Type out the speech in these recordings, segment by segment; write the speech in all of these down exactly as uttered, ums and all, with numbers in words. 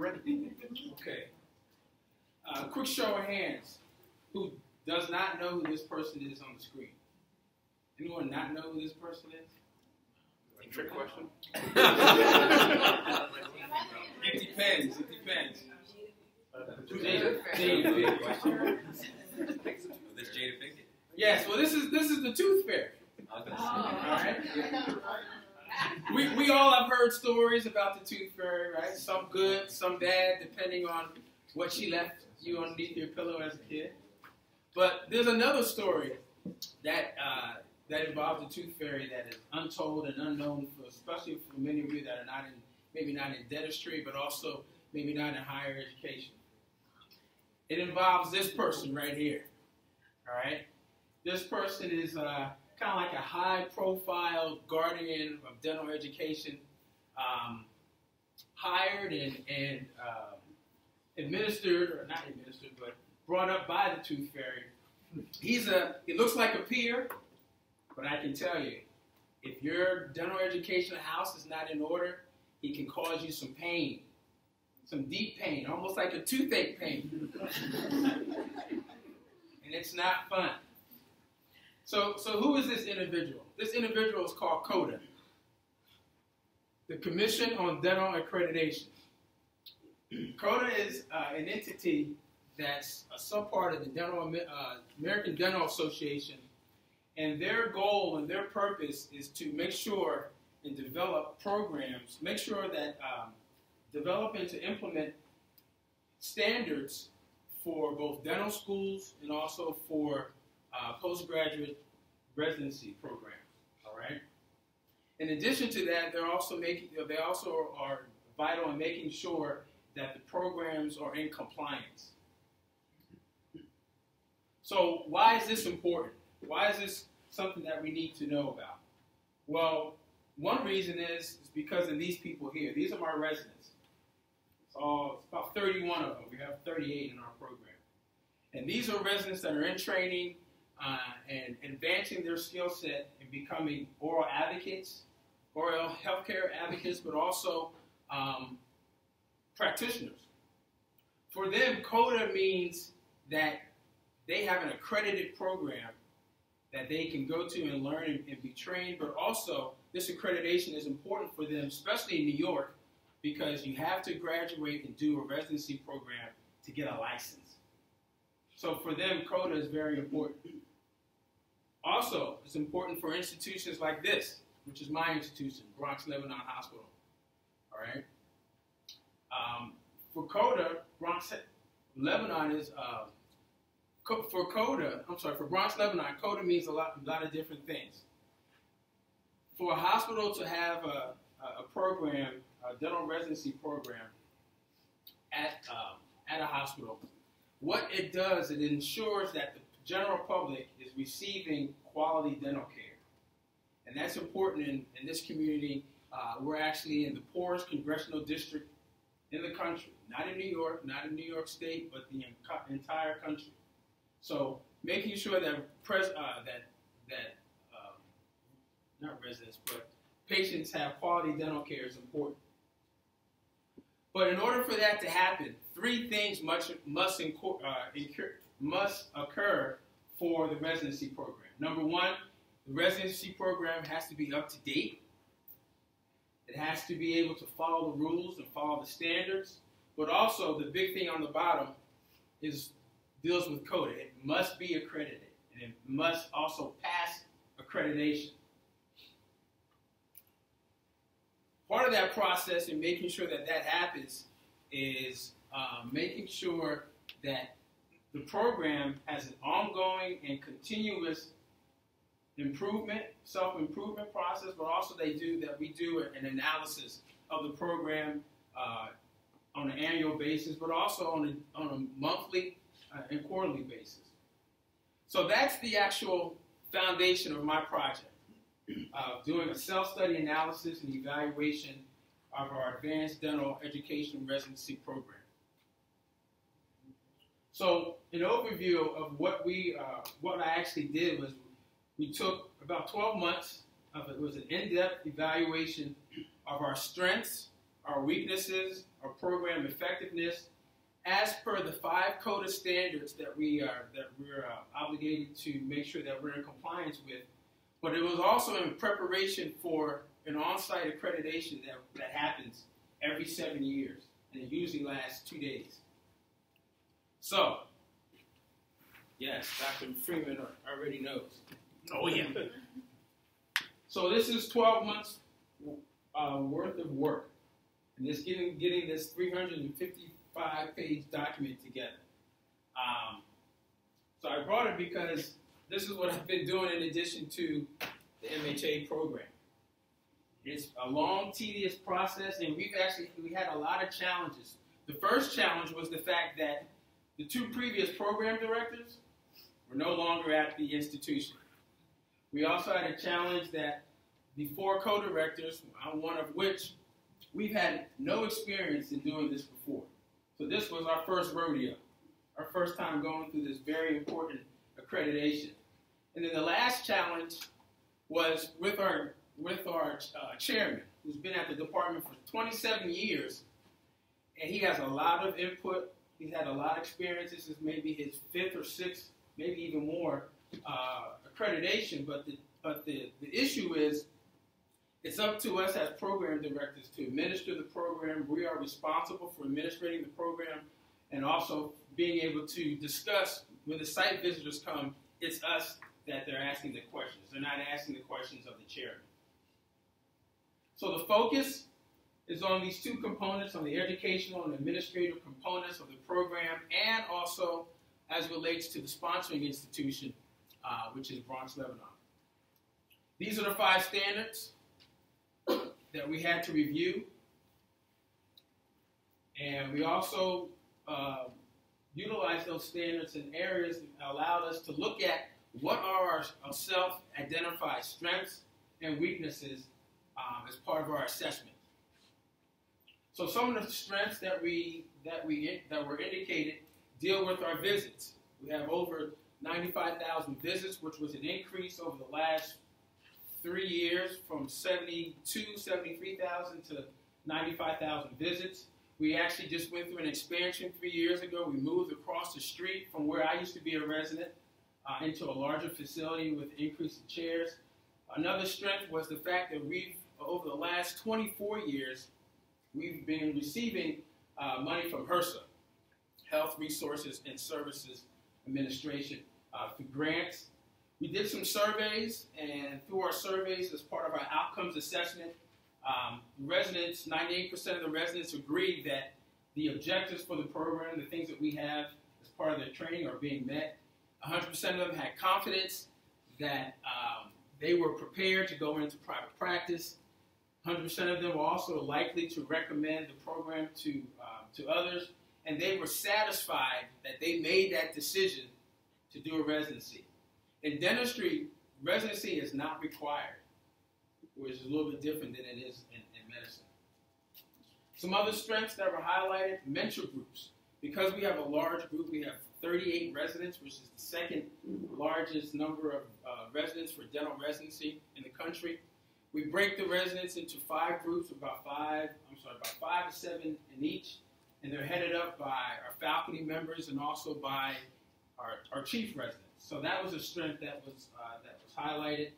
ready. Okay. Uh, quick show of hands. Who does not know who this person is on the screen? Anyone not know who this person is? A trick question? It depends. It depends. Jada Pinkett. This Jada Pinkett. Yes. Well, this is this is the Tooth Fairy. Oh. All right. We we all have heard stories about the Tooth Fairy, right? Some good, some bad, depending on what she left you underneath your pillow as a kid. But there's another story that uh, that involves the Tooth Fairy that is untold and unknown, for, especially for many of you that are not in maybe not in dentistry, but also maybe not in higher education. It involves this person right here. All right, this person is uh, kind of like a high-profile guardian of dental education, um, hired and and um, administered, or not administered, but brought up by the Tooth Fairy. He's a, he looks like a peer, but I can tell you, if your dental education house is not in order, he can cause you some pain, some deep pain, almost like a toothache pain. And it's not fun. So, so who is this individual? This individual is called CODA, the Commission on Dental Accreditation. CODA is uh, an entity that's a subpart of the dental, uh, American Dental Association, and their goal and their purpose is to make sure and develop programs, make sure that um, develop and to implement standards for both dental schools and also for uh, postgraduate residency programs. All right. In addition to that, they're also making, they also are vital in making sure that the programs are in compliance. So why is this important? Why is this something that we need to know about? Well, one reason is, is because of these people here. These are my residents. It's all, it's about thirty-one of them. We have thirty-eight in our program. And these are residents that are in training uh, and advancing their skill set and becoming oral advocates, oral healthcare advocates, but also um, practitioners. For them, CODA means that they have an accredited program that they can go to and learn and, and be trained, but also this accreditation is important for them, especially in New York, because you have to graduate and do a residency program to get a license. So for them, CODA is very important. Also, it's important for institutions like this, which is my institution, Bronx Lebanon Hospital. All right. Um, for CODA, Bronx Lebanon is uh, co for CODA. I'm sorry, for Bronx Lebanon, CODA means a lot, a lot of different things. For a hospital to have a, a program, a dental residency program at, um, at a hospital, what it does, it ensures that the general public is receiving quality dental care. And that's important in, in this community. Uh, we're actually in the poorest congressional district in the country, not in New York, not in New York State, but the en entire country. So making sure that, pres uh, that, that not residents, but patients have quality dental care is important. But in order for that to happen, three things much, must, incur, uh, incur, must occur for the residency program. Number one, the residency program has to be up to date. It has to be able to follow the rules and follow the standards. But also, the big thing on the bottom is deals with CODA. It must be accredited, and it must also pass accreditation. Part of that process in making sure that that happens is uh, making sure that the program has an ongoing and continuous improvement, self-improvement process, but also they do that we do an analysis of the program uh, on an annual basis, but also on a, on a monthly uh, and quarterly basis. So that's the actual foundation of my project. Uh, doing a self-study analysis and evaluation of our advanced dental education residency program. So, an overview of what we, uh, what I actually did was we took about twelve months of it. It was an in-depth evaluation of our strengths, our weaknesses, our program effectiveness, as per the five CODA standards that we are that we're uh, obligated to make sure that we're in compliance with. But it was also in preparation for an on-site accreditation that, that happens every seven years, and it usually lasts two days. So, yes, Doctor Freeman already knows. Oh, yeah. So this is twelve months uh, worth of work, and this getting, getting this three hundred fifty-five page document together. Um, so I brought it because this is what I've been doing in addition to the M H A program. It's a long, tedious process, and we've actually we had a lot of challenges. The first challenge was the fact that the two previous program directors were no longer at the institution. We also had a challenge that the four co-directors, one of which we've had no experience in doing this before. So this was our first rodeo, our first time going through this very important accreditation. And then the last challenge was with our, with our uh, chairman, who's been at the department for twenty-seven years, and he has a lot of input. He's had a lot of experience. This is maybe his fifth or sixth, maybe even more, Uh, accreditation, but the but the, the issue is it's up to us as program directors to administer the program. We are responsible for administrating the program and also being able to discuss when the site visitors come, it's us that they're asking the questions. They're not asking the questions of the chairman. So the focus is on these two components, on the educational and administrative components of the program, and also as relates to the sponsoring institution, Uh, which is Bronx Lebanon. These are the five standards that we had to review. And we also uh, utilized those standards in areas that allowed us to look at what are our self-identified strengths and weaknesses um, as part of our assessment. So some of the strengths that, we, that, we, that were indicated deal with our visits. We have over ninety-five thousand visits, which was an increase over the last three years from seventy-two, seventy-three thousand to ninety-five thousand visits. We actually just went through an expansion three years ago. We moved across the street from where I used to be a resident uh, into a larger facility with increased chairs. Another strength was the fact that we've, over the last twenty-four years, we've been receiving uh, money from HRSA, Health Resources and Services Administration, uh, through grants. We did some surveys, and through our surveys as part of our outcomes assessment, um, residents, ninety-eight percent of the residents agreed that the objectives for the program, the things that we have as part of their training, are being met. one hundred percent of them had confidence that um, they were prepared to go into private practice. one hundred percent of them were also likely to recommend the program to, uh, to others. And they were satisfied that they made that decision to do a residency. In dentistry, residency is not required, which is a little bit different than it is in, in medicine. Some other strengths that were highlighted, mentor groups. Because we have a large group, we have thirty-eight residents, which is the second largest number of uh, residents for dental residency in the country. We break the residents into five groups, about five, I'm sorry, about five to seven in each. And they're headed up by our faculty members and also by our, our chief residents. So that was a strength that was, uh, that was highlighted.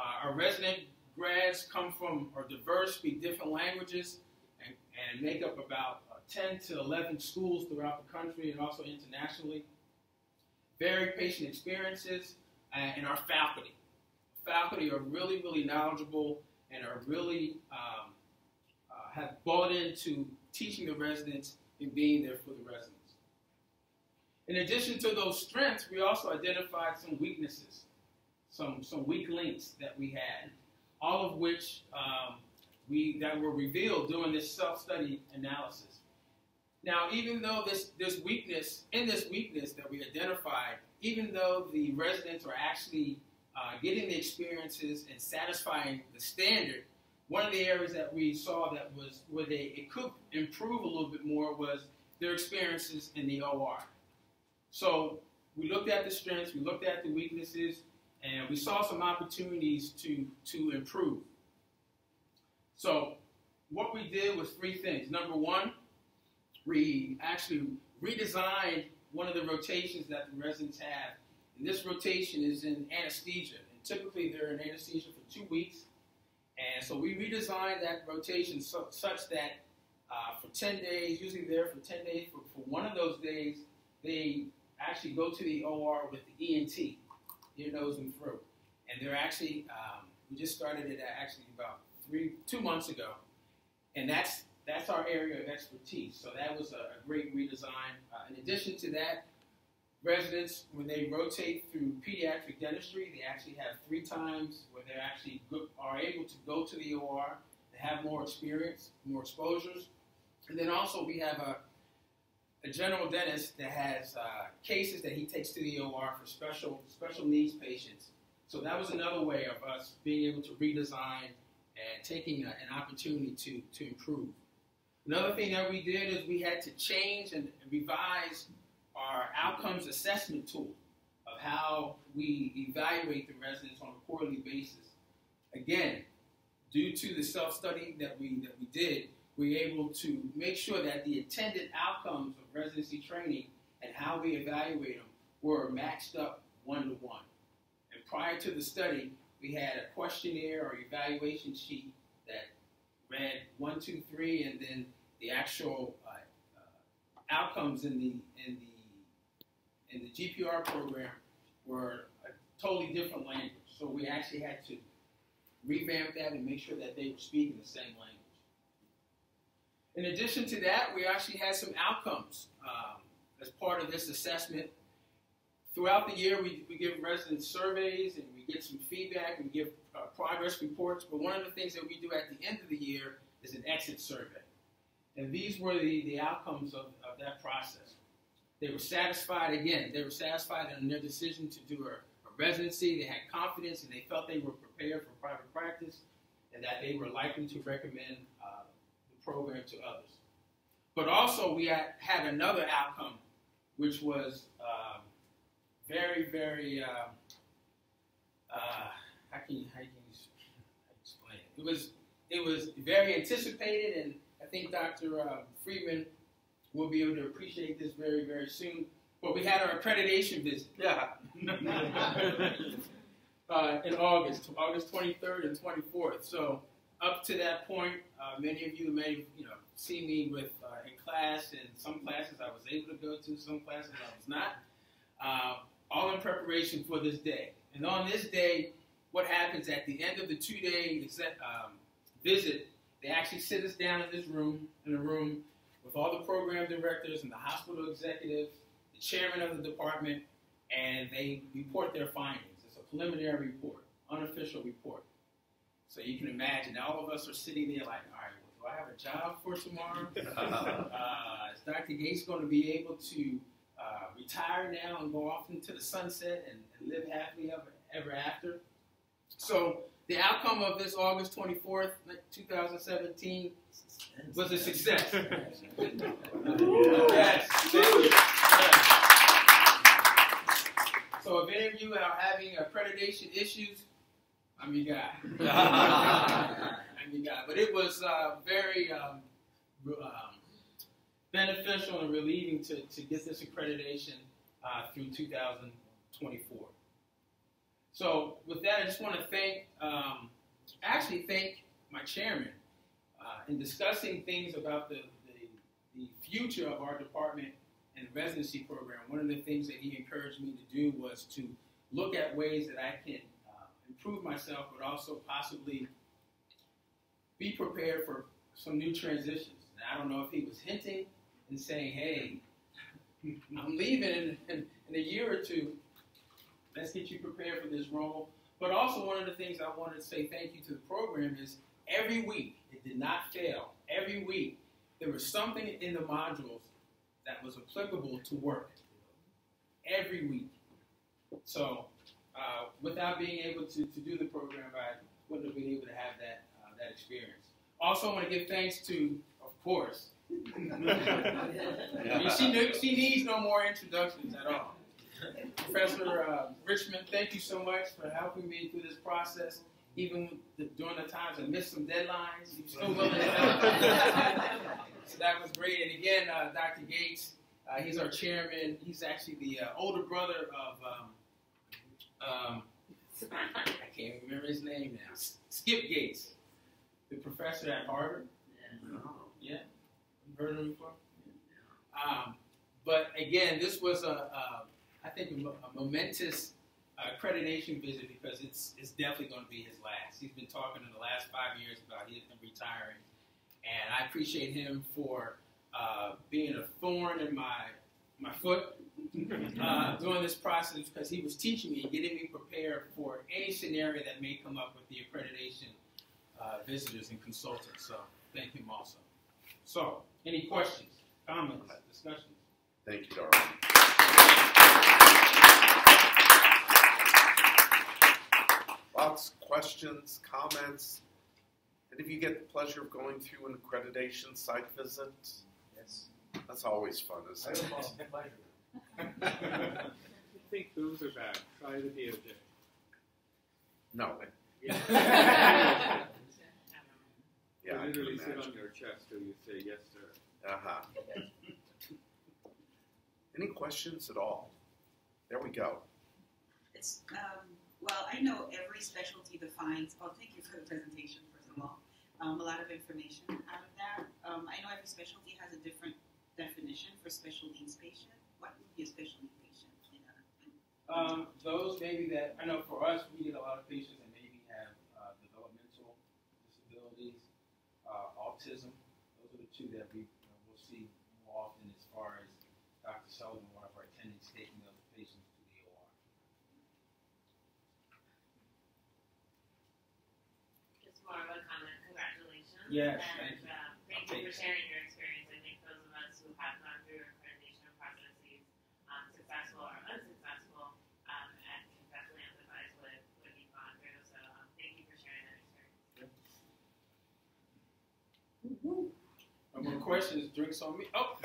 Uh, our resident grads come from, are diverse, speak different languages, and, and make up about uh, ten to eleven schools throughout the country and also internationally. Varied patient experiences, uh, and our faculty. Faculty are really, really knowledgeable and are really, um, uh, have bought into teaching the residents and being there for the residents. In addition to those strengths, we also identified some weaknesses, some, some weak links that we had, all of which um, we, that were revealed during this self-study analysis. Now, even though this, this weakness, in this weakness that we identified, even though the residents are actually uh, getting the experiences and satisfying the standard, one of the areas that we saw that was where they it could improve a little bit more was their experiences in the O R. So we looked at the strengths, we looked at the weaknesses, and we saw some opportunities to, to improve. So what we did was three things. Number one, we actually redesigned one of the rotations that the residents have. And this rotation is in anesthesia. And typically they're in anesthesia for two weeks. And so we redesigned that rotation so, such that uh, for ten days, usually they're for ten days, for, for one of those days, they actually go to the O R with the E N T, ear, nose, and throat. And they're actually, um, we just started it actually about three, two months ago. And that's that's our area of expertise. So that was a, a great redesign. Uh, in addition to that, residents, when they rotate through pediatric dentistry, they actually have three times where they actually go, are able to go to the O R. They have more experience, more exposures. And then also we have a, a general dentist that has uh, cases that he takes to the O R for special, special needs patients. So that was another way of us being able to redesign and taking a, an opportunity to, to improve. Another thing that we did is we had to change and revise our outcomes assessment tool of how we evaluate the residents on a quarterly basis. Again, due to the self-study that we, that we did, we were able to make sure that the intended outcomes of residency training and how we evaluate them were matched up one-to-one. And prior to the study, we had a questionnaire or evaluation sheet that read one, two, three, and then the actual uh, uh, outcomes in the in the in the G P R program were a totally different language. So we actually had to revamp that and make sure that they were speaking the same language. In addition to that, we actually had some outcomes um, as part of this assessment. Throughout the year, we, we give resident surveys and we get some feedback and we give uh, progress reports. But one of the things that we do at the end of the year is an exit survey. And these were the, the outcomes of, of that process. They were satisfied, again, they were satisfied in their decision to do a, a residency. They had confidence and they felt they were prepared for private practice and that they were likely to recommend uh, the program to others. But also, we had, had another outcome, which was um, Very, very, uh, uh, how can you, how can you explain it? It was, it was very anticipated, and I think Doctor Uh, Friedman will be able to appreciate this very, very soon. But we had our accreditation visit, yeah, uh, in August, August twenty-third and twenty-fourth. So up to that point, uh, many of you may have, you know, seen me with uh, in class, and some classes I was able to go to, some classes I was not. Uh, all in preparation for this day. And on this day, what happens at the end of the two-day um, visit, they actually sit us down in this room, in a room with all the program directors and the hospital executives, the chairman of the department, and they report their findings. It's a preliminary report, unofficial report. So you can imagine, all of us are sitting there like, all right, well, do I have a job for tomorrow? uh, is Doctor Gates going to be able to Uh, retire now and go off into the sunset and, and live happily ever, ever after? So the outcome of this August twenty-fourth, two thousand seventeen was a success. Yes. Yes. Yes. So if any of you are having accreditation issues, I'm your guy. I'm your guy. But it was uh, very um, um, beneficial and relieving to, to get this accreditation uh, through two thousand twenty-four. So with that, I just want to thank, um, actually thank my chairman uh, in discussing things about the, the, the future of our department and the residency program. One of the things that he encouraged me to do was to look at ways that I can uh, improve myself, but also possibly be prepared for some new transitions. And I don't know if he was hinting and saying, hey, I'm leaving in, in, in a year or two. Let's get you prepared for this role. But also one of the things I wanted to say thank you to the program is every week, it did not fail. Every week, there was something in the modules that was applicable to work. Every week. So uh, without being able to, to do the program, I wouldn't have been able to have that, uh, that experience. Also, I want to give thanks to, of course, I mean, she, knew, she needs no more introductions at all. Professor uh, Richmond, thank you so much for helping me through this process. even the, during the times I missed some deadlines, you still willing to help. So that was great. And again, uh, Doctor Gates, uh, he's our chairman. He's actually the uh, older brother of, um, um, I can't remember his name now, Skip Gates, the professor at Harvard. Yeah. Yeah. You've heard of him before? Yeah. Um, but again, this was, a, a, I think, a, a momentous accreditation visit, because it's it's definitely going to be his last. He's been talking in the last five years about him retiring, and I appreciate him for uh, being a thorn in my my foot uh, during this process, because he was teaching me, getting me prepared for any scenario that may come up with the accreditation uh, visitors and consultants. So thank him also. So any questions, comments, discussions? Thank you, Darrell. Thoughts, questions, comments, and if you get the pleasure of going through an accreditation site visit, yes, that's always fun, isn't it? I think those are bad. Try the D O J. No. Yeah. Yeah, I literally sit on your chest till you say yes, sir. Uh huh. Any questions at all? There we go. It's um. Well, I know every specialty defines, well, thank you for the presentation, first of all. Um, a lot of information out of that. Um, I know every specialty has a different definition for special needs patient. What would be a special needs patient? You know? um, those maybe that, I know for us, we get a lot of patients that maybe have uh, developmental disabilities, uh, autism. Those are the two that we uh, will see more often, as far as Doctor Sullivan, one of our attendants, taking those patients. More of a comment. Congratulations. Yes, and, thank you. Um, thank you for sharing your experience. I think those of us who have gone through accreditation processes, um, successful or unsuccessful, um, and can definitely empathize with what you've gone through. So um, thank you for sharing that experience. Yep. More questions? Drinks on me. Oh.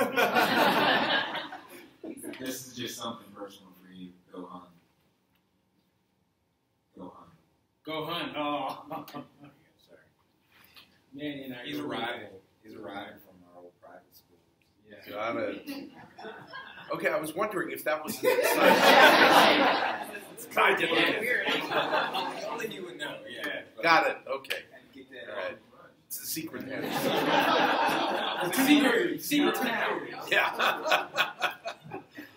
This is just something personal for you, Gohan. Gohan. Gohan. Oh. Man, you know, he's, he's a rival. He's a rival from our old private schools. Yeah. Got it. Okay, I was wondering if that was his side. I didn't yeah, weird. Only he would know. Yeah. Got it. Okay. Get that all right. It's a secret. It's a secret. Secret. Yeah.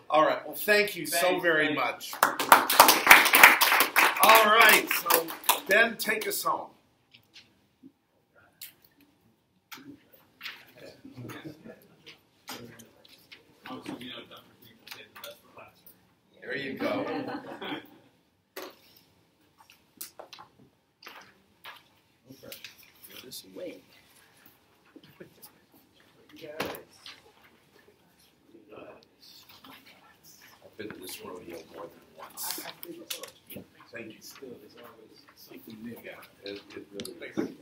All right. Well, thank you thanks, so very thanks. much. All right. So, Ben, take us home. There you go. This way. I've been to this rodeo more than once. Thank you. Still, there's always something new. Yeah, it, it really.